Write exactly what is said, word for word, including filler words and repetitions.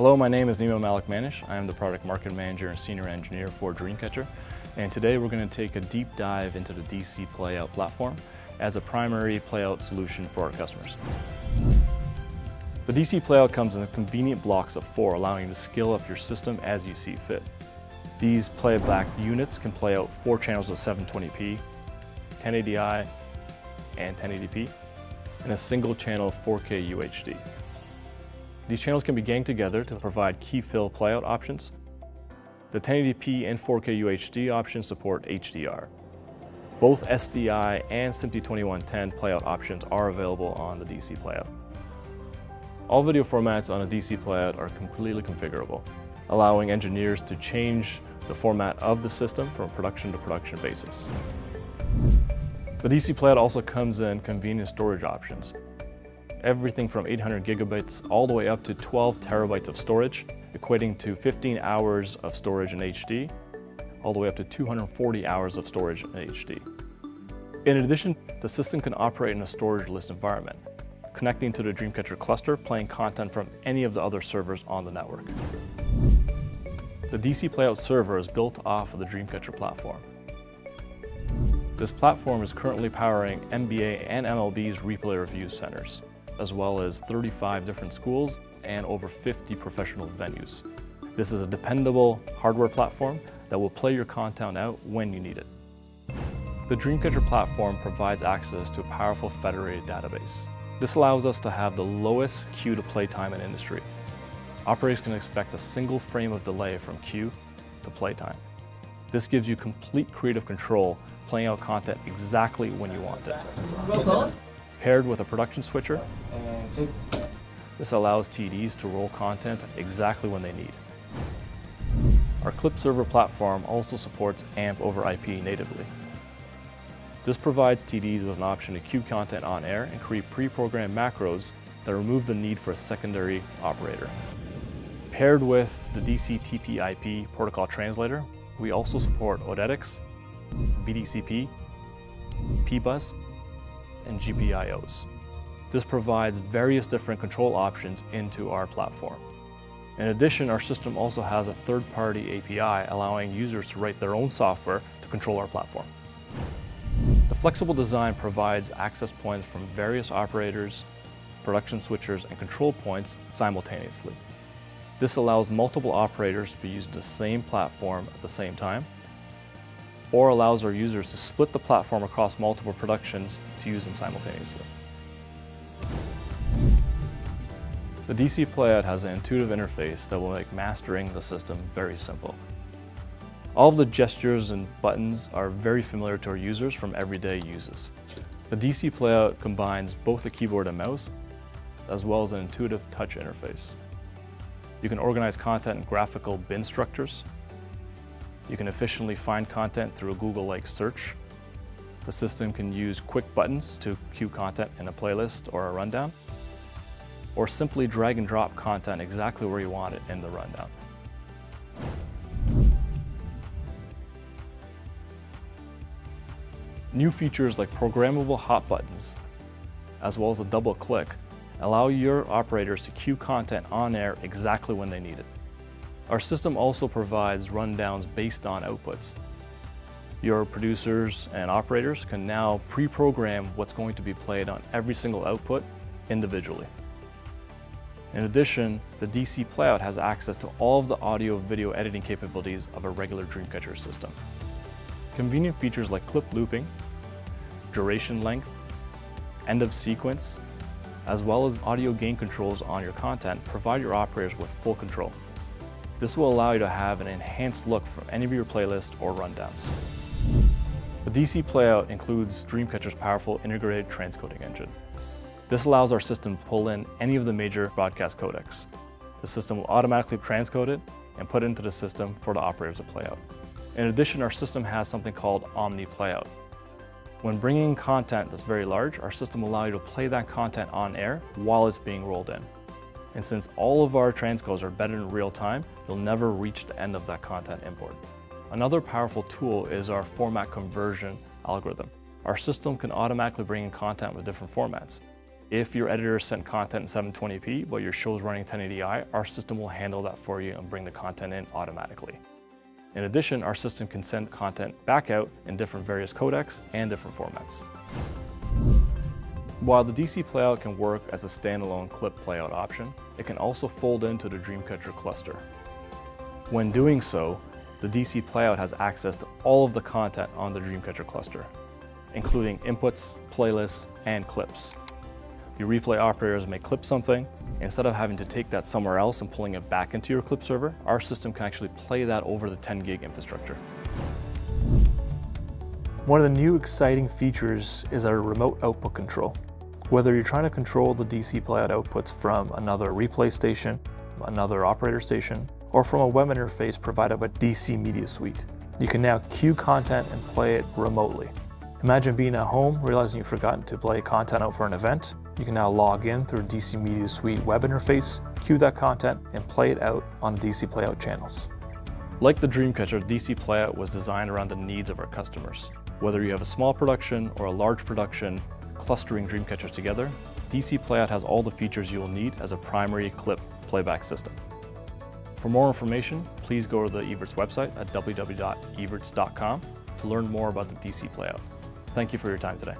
Hello, my name is Nima Malikmanesh. I am the Product Market Manager and Senior Engineer for Dreamcatcher. And today we're going to take a deep dive into the D C Playout platform as a primary playout solution for our customers. The D C Playout comes in the convenient blocks of four, allowing you to scale up your system as you see fit. These playback units can play out four channels of seven twenty p, ten eighty i, and ten eighty p, and a single channel of four K U H D. These channels can be ganged together to provide key fill playout options. The ten eighty p and four K U H D options support H D R. Both S D I and S M P T E twenty-one ten playout options are available on the D C Playout. All video formats on a D C Playout are completely configurable, allowing engineers to change the format of the system from production to production basis. The D C Playout also comes in convenient storage options. Everything from eight hundred gigabytes all the way up to twelve terabytes of storage, equating to fifteen hours of storage in H D, all the way up to two hundred forty hours of storage in H D. In addition, the system can operate in a storage-less environment, connecting to the Dreamcatcher cluster, playing content from any of the other servers on the network. The D C Playout server is built off of the Dreamcatcher platform. This platform is currently powering N B A and M L B's replay review centers, as well as thirty-five different schools and over fifty professional venues. This is a dependable hardware platform that will play your content out when you need it. The Dreamcatcher platform provides access to a powerful federated database. This allows us to have the lowest queue to play time in industry. Operators can expect a single frame of delay from queue to play time. This gives you complete creative control, playing out content exactly when you want it. Well, paired with a production switcher, this allows T Ds to roll content exactly when they need. Our clip server platform also supports A M P over I P natively. This provides T Ds with an option to queue content on air and create pre-programmed macros that remove the need for a secondary operator. Paired with the D C T P I P protocol translator, we also support Odetics, B D C P, P B U S, and G P I Os. This provides various different control options into our platform. In addition, our system also has a third-party A P I allowing users to write their own software to control our platform. The flexible design provides access points from various operators, production switchers, and control points simultaneously. This allows multiple operators to be using the same platform at the same time, or allows our users to split the platform across multiple productions to use them simultaneously. The D C Playout has an intuitive interface that will make mastering the system very simple. All of the gestures and buttons are very familiar to our users from everyday uses. The D C Playout combines both a keyboard and mouse, as well as an intuitive touch interface. You can organize content in graphical bin structures. You can efficiently find content through a Google-like search. The system can use quick buttons to queue content in a playlist or a rundown, or simply drag and drop content exactly where you want it in the rundown. New features like programmable hot buttons, as well as a double click, allow your operators to queue content on air exactly when they need it. Our system also provides rundowns based on outputs. Your producers and operators can now pre-program what's going to be played on every single output individually. In addition, the D C Playout has access to all of the audio and video editing capabilities of a regular Dreamcatcher system. Convenient features like clip looping, duration length, end of sequence, as well as audio gain controls on your content provide your operators with full control. This will allow you to have an enhanced look from any of your playlists or rundowns. The D C Playout includes Dreamcatcher's powerful integrated transcoding engine. This allows our system to pull in any of the major broadcast codecs. The system will automatically transcode it and put it into the system for the operators to play out. In addition, our system has something called Omni Playout. When bringing content that's very large, our system will allow you to play that content on air while it's being rolled in. And since all of our transcodes are embedded in real time, you'll never reach the end of that content import. Another powerful tool is our format conversion algorithm. Our system can automatically bring in content with different formats. If your editor sent content in seven twenty p, but your show's running ten eighty i, our system will handle that for you and bring the content in automatically. In addition, our system can send content back out in different various codecs and different formats. While the D C Playout can work as a standalone clip playout option, it can also fold into the Dreamcatcher cluster. When doing so, the D C Playout has access to all of the content on the Dreamcatcher cluster, including inputs, playlists, and clips. Your replay operators may clip something. Instead of having to take that somewhere else and pulling it back into your clip server, our system can actually play that over the ten gig infrastructure. One of the new exciting features is our remote output control. Whether you're trying to control the D C Playout outputs from another replay station, another operator station, or from a web interface provided by D C Media Suite, you can now queue content and play it remotely. Imagine being at home, realizing you've forgotten to play content out for an event. You can now log in through D C Media Suite web interface, queue that content, and play it out on D C Playout channels. Like the Dreamcatcher, D C Playout was designed around the needs of our customers. Whether you have a small production or a large production, clustering Dreamcatchers together, D C Playout has all the features you will need as a primary clip playback system. For more information, please go to the Evertz website at w w w dot evertz dot com to learn more about the D C Playout. Thank you for your time today.